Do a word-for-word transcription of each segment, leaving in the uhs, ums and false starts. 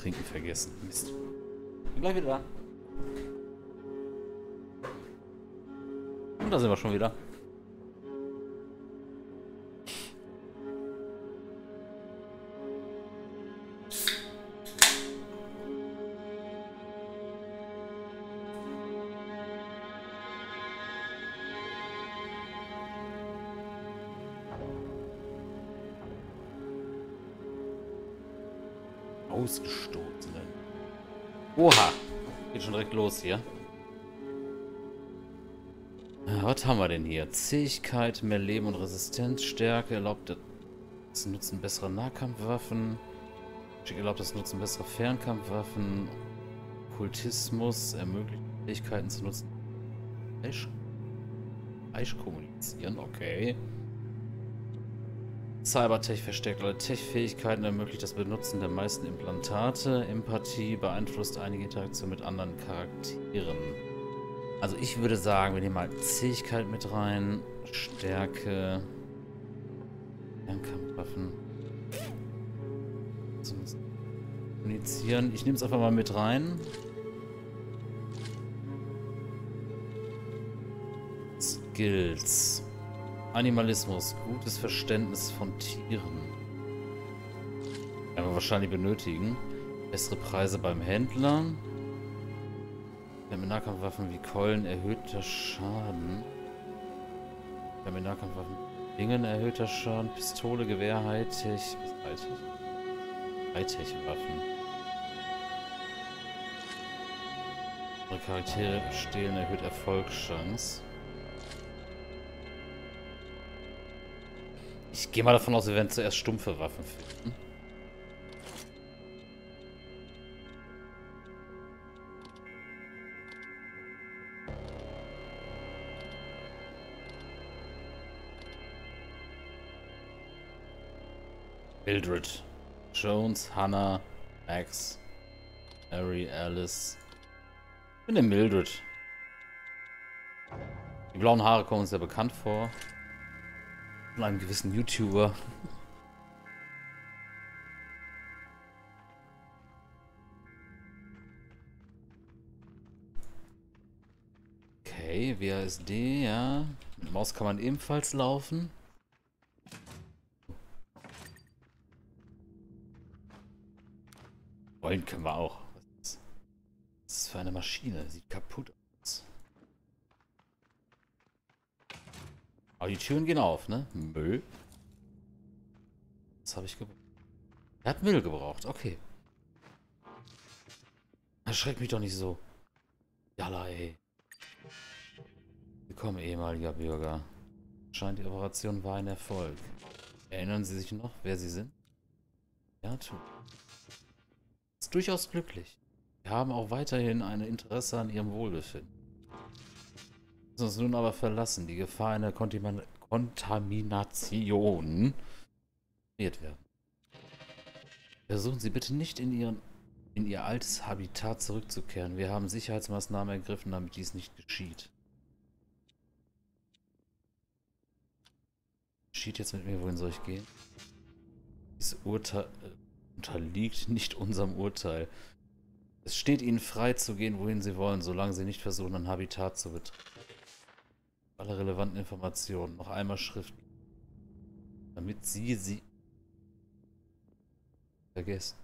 Trinken vergessen. Mist. Bin gleich wieder da. Und da sind wir schon wieder. Ausgestoßenen. Oha! Geht schon direkt los hier. Was haben wir denn hier? Zähigkeit, mehr Leben und Resistenz, Stärke, erlaubt das Nutzen besserer Nahkampfwaffen, erlaubt das Nutzen besserer Fernkampfwaffen, Kultismus, ermöglicht Fähigkeiten zu nutzen. Eich, Eich kommunizieren, okay. Cybertech verstärkt alle Tech-Fähigkeiten, ermöglicht das Benutzen der meisten Implantate. Empathie beeinflusst einige Interaktionen mit anderen Charakteren. Also ich würde sagen, wir nehmen mal Zähigkeit mit rein, Stärke, Fernkampfwaffen. Kommunizieren. Ich nehme es einfach mal mit rein. Skills. Animalismus, gutes Verständnis von Tieren. Werden wir wahrscheinlich benötigen. Bessere Preise beim Händler. Wer mit Nahkampfwaffen wie Keulen erhöhter Schaden. Wer mit Nahkampfwaffen Dingen erhöhter Schaden. Pistole, Gewehr, Hightech. Hightech-Waffen. Andere Charaktere stehlen erhöht Erfolgschance. Ich gehe mal davon aus, wir werden zuerst stumpfe Waffen finden. Mildred, Jones, Hannah, Max, Harry, Alice. Ich bin der Mildred. Die blauen Haare kommen uns sehr bekannt vor. Von einem gewissen YouTuber. Okay, W A S D, ja. Mit der Maus kann man ebenfalls laufen. Rollen können wir auch. Was ist das für eine Maschine? Sieht kaputt aus. Aber die Türen gehen auf, ne? Müll. Das habe ich gebraucht. Er hat Müll gebraucht, okay. Erschreckt mich doch nicht so. Jalla, ey. Willkommen, ehemaliger Bürger. Scheint, die Operation war ein Erfolg. Erinnern Sie sich noch, wer Sie sind? Ja, tu. Ist durchaus glücklich. Wir haben auch weiterhin ein Interesse an Ihrem Wohlbefinden. Uns nun aber verlassen. Die Gefahr einer Kontam Kontamination wird werden. Versuchen Sie bitte nicht in, ihren, in Ihr altes Habitat zurückzukehren. Wir haben Sicherheitsmaßnahmen ergriffen, damit dies nicht geschieht. Geschieht jetzt mit mir, wohin soll ich gehen? Dieses Urteil unterliegt nicht unserem Urteil. Es steht Ihnen frei zu gehen, wohin Sie wollen, solange Sie nicht versuchen, ein Habitat zu betreten. Alle relevanten Informationen noch einmal schriftlich, damit Sie sie vergessen.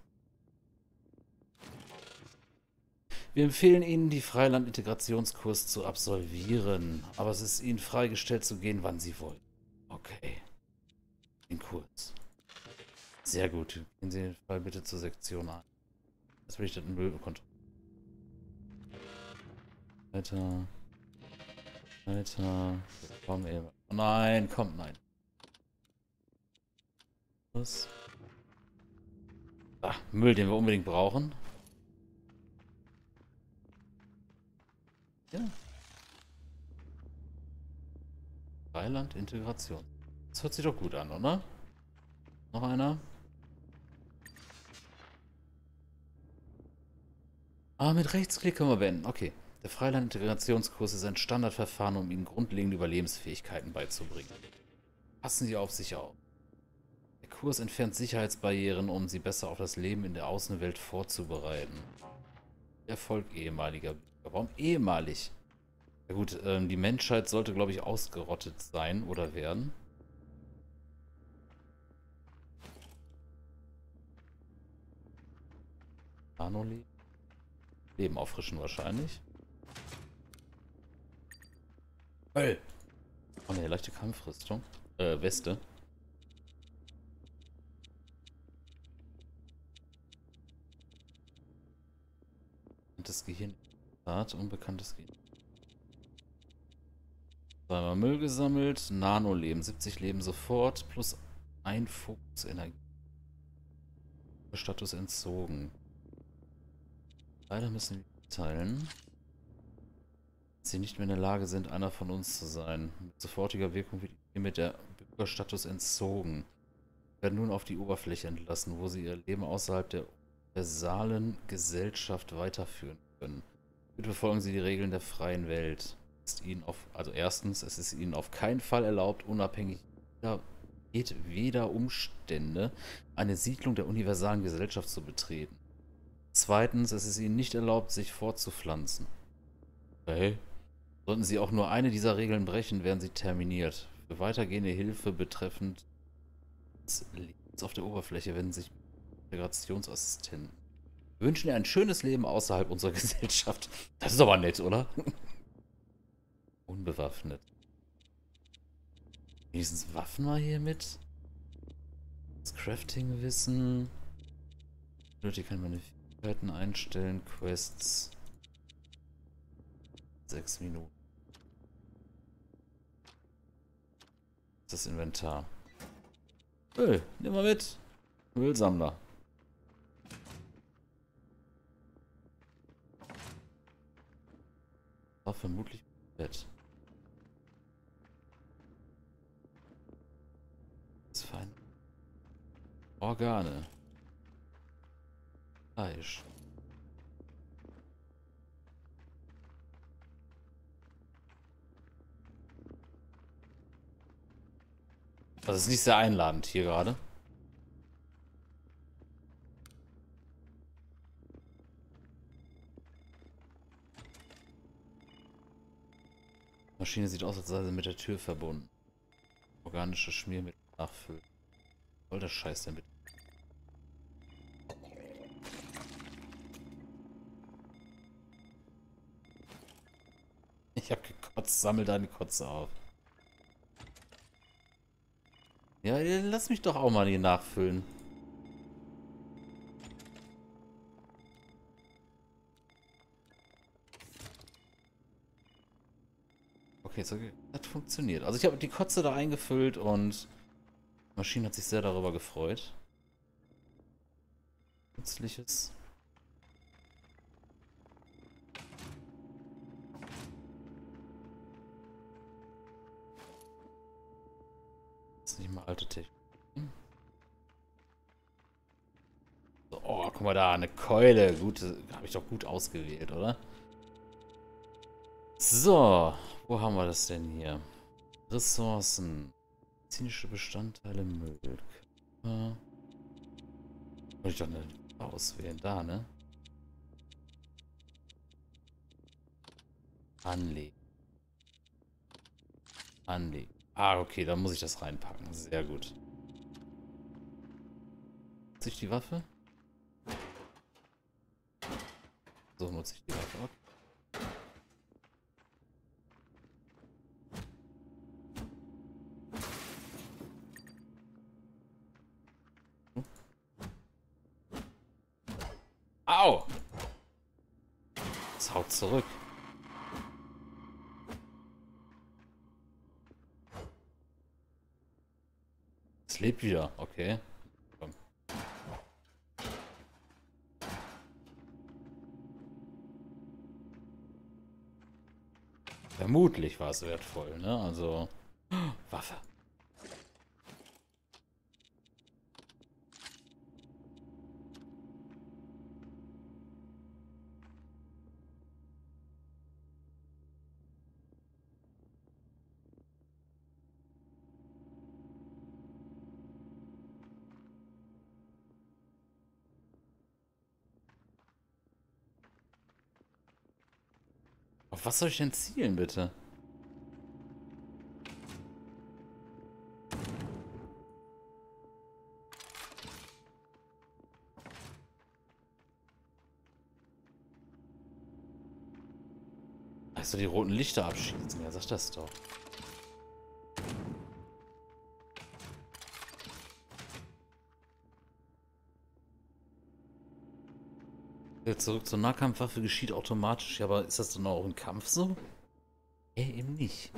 Wir empfehlen Ihnen, die Freiland-Integrationskurs zu absolvieren, aber es ist Ihnen freigestellt zu gehen, wann Sie wollen. Okay. Den Kurs. Sehr gut. Gehen Sie den Fall bitte zur Sektion ein. Das will ich dann Müllkontrolle. Weiter. Alter, komm eben. Oh nein, komm, nein. Was? Ach, Müll, den wir unbedingt brauchen. Ja. Freiland, Integration. Das hört sich doch gut an, oder? Noch einer? Ah, mit Rechtsklick können wir beenden. Okay. Der Freiland-Integrationskurs ist ein Standardverfahren, um Ihnen grundlegende Überlebensfähigkeiten beizubringen. Passen Sie auf sich auf. Der Kurs entfernt Sicherheitsbarrieren, um sie besser auf das Leben in der Außenwelt vorzubereiten. Erfolg ehemaliger Bürger. Warum ehemalig? Ja gut, ähm, die Menschheit sollte, glaube ich, ausgerottet sein oder werden. Anoli. Leben auffrischen wahrscheinlich. Hey. Oh ne, leichte Kampfrüstung. Äh, Weste. Das Gehirn. Unbekanntes Gehirn. Zweimal Müll gesammelt. Nano-Leben. siebzig Leben sofort. Plus ein Fokus Energie. Status entzogen. Leider müssen wir teilen. Dass sie nicht mehr in der Lage sind, einer von uns zu sein. Mit sofortiger Wirkung wird ihr mit der Bürgerstatus entzogen. Wir werden nun auf die Oberfläche entlassen, wo sie ihr Leben außerhalb der universalen Gesellschaft weiterführen können. Bitte befolgen Sie die Regeln der freien Welt. Ist ihnen auf, also erstens, es ist ihnen auf keinen Fall erlaubt, unabhängig jedweder Umstände eine Siedlung der universalen Gesellschaft zu betreten. Zweitens, es ist ihnen nicht erlaubt, sich fortzupflanzen. Okay. Sollten sie auch nur eine dieser Regeln brechen, werden sie terminiert. Für weitergehende Hilfe betreffend des Lebens auf der Oberfläche wenden sich Integrationsassistenten. Wir wünschen ihr ein schönes Leben außerhalb unserer Gesellschaft. Das ist aber nett, oder? Unbewaffnet. Wenigstens Waffen mal hier mit. Das Crafting-Wissen. Leute, ich kann meine Fähigkeiten einstellen. Quests. Sechs Minuten. Das Inventar. Öl, nimm mal mit. Müllsammler. War vermutlich Bett. Ist fein. Organe. Fleisch. Das ist nicht sehr einladend hier gerade. Die Maschine sieht aus, als sei sie mit der Tür verbunden. Organische Schmiermittel nachfüllen. Was soll der Scheiß denn bitte? Ich hab gekotzt, sammel deine Kotze auf. Ja, lass mich doch auch mal hier nachfüllen. Okay, so, das funktioniert. Also ich habe die Kotze da eingefüllt und die Maschine hat sich sehr darüber gefreut. Nützliches. Das ist nicht mal alte Technik. So, oh, guck mal da, eine Keule. Gut, habe ich doch gut ausgewählt, oder? So, wo haben wir das denn hier? Ressourcen. Medizinische Bestandteile, Müll. Kann ich doch nicht auswählen. Da, ne? Anlegen. Anlegen. Ah, okay, da muss ich das reinpacken. Sehr gut. Nutze ich die Waffe? So nutze ich die Waffe. Okay. Au! Das haut zurück. Es lebt wieder, okay. Komm. Vermutlich war es wertvoll, ne? Also. Waffe. Auf was soll ich denn zielen, bitte? Also die roten Lichter abschießen, ja, sag das doch. Zurück zur Nahkampfwaffe geschieht automatisch. Ja, aber ist das dann auch im Kampf so? Äh, eben nicht.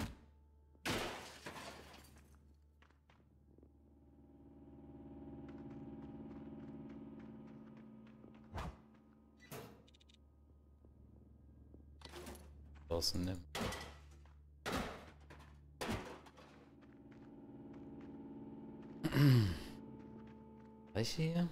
Draußen nehmen. Welche hier?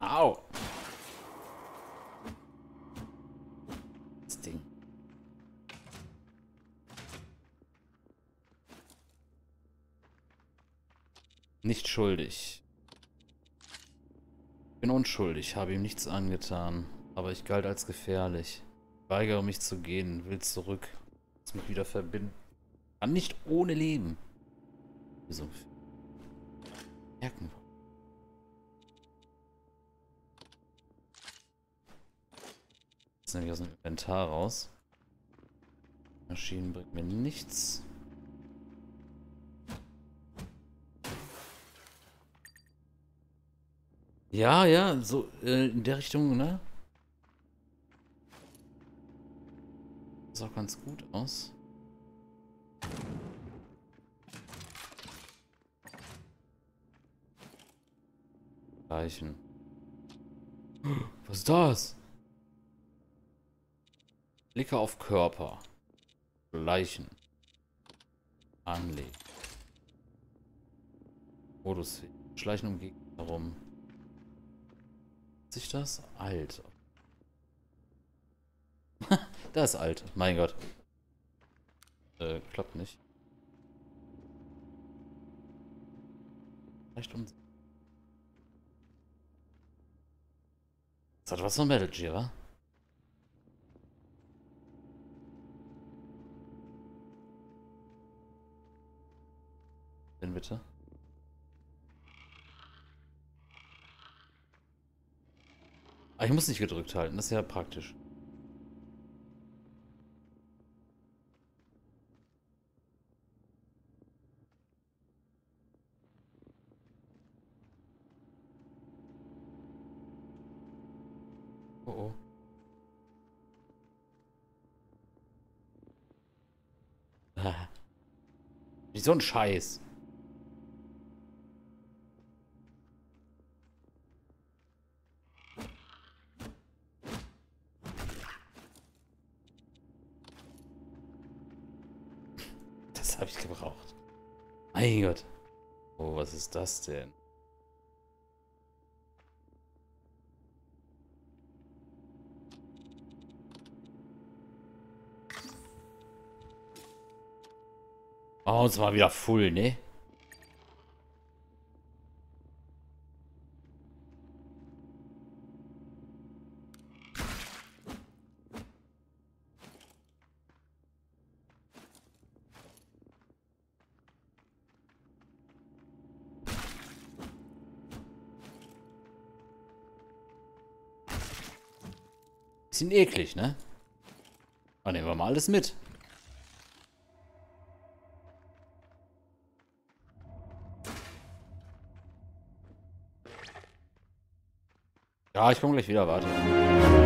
Au! Das Ding. Nicht schuldig. Ich bin unschuldig, habe ihm nichts angetan, aber ich galt als gefährlich. Ich weigere mich zu gehen, will zurück, muss mich wieder verbinden. Kann nicht ohne Leben. So. Merken wir. Jetzt nehme ich aus dem Inventar raus. Maschinen bringt mir nichts. Ja, ja, so äh, in der Richtung, ne? Sah auch ganz gut aus. Reichen. Was ist das? Blicke auf Körper. Leichen. Anlegen. Modus. Schleichen um Gegner herum. Ist sich das? Alt. Das ist alt. Mein Gott. Äh, klappt nicht. Vielleicht um. Das hat was von Metal Gear, wa? Denn bitte. Ah, ich muss nicht gedrückt halten, das ist ja praktisch. Oh oh. Wie so ein Scheiß. Habe ich gebraucht. Mein Gott. Oh, was ist das denn? Oh, uns mal wieder voll, ne? Bisschen eklig, ne? Dann nehmen wir mal alles mit. Ja, ich komme gleich wieder, warte.